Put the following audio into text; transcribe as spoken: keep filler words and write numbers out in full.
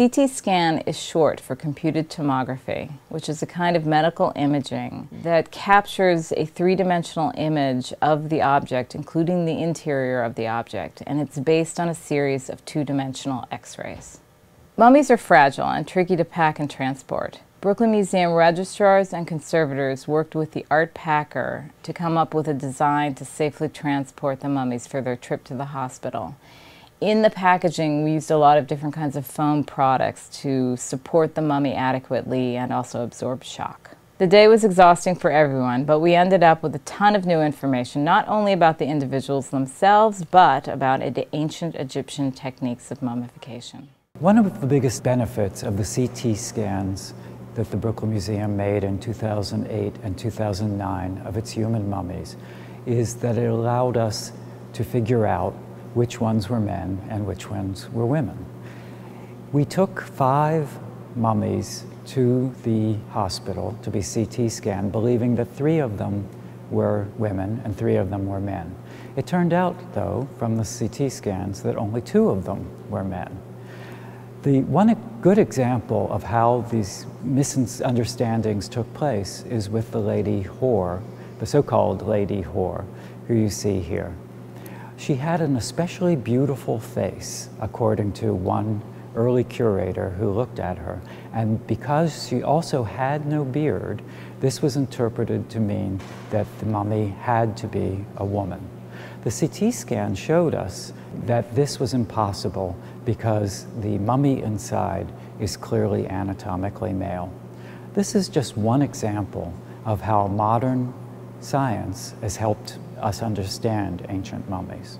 C T scan is short for computed tomography, which is a kind of medical imaging that captures a three-dimensional image of the object, including the interior of the object, and it's based on a series of two-dimensional X-rays. Mummies are fragile and tricky to pack and transport. Brooklyn Museum registrars and conservators worked with the art packer to come up with a design to safely transport the mummies for their trip to the hospital. In the packaging, we used a lot of different kinds of foam products to support the mummy adequately and also absorb shock. The day was exhausting for everyone, but we ended up with a ton of new information, not only about the individuals themselves, but about ancient Egyptian techniques of mummification. One of the biggest benefits of the C T scans that the Brooklyn Museum made in two thousand eight and two thousand nine of its human mummies is that it allowed us to figure out which ones were men and which ones were women. We took five mummies to the hospital to be C T scanned, believing that three of them were women and three of them were men. It turned out, though, from the C T scans that only two of them were men. The one good example of how these misunderstandings took place is with the Lady Hor, the so-called Lady Hor, who you see here. She had an especially beautiful face, according to one early curator who looked at her. And because she also had no beard, this was interpreted to mean that the mummy had to be a woman. The C T scan showed us that this was impossible because the mummy inside is clearly anatomically male. This is just one example of how modern science has helped us understand ancient mummies.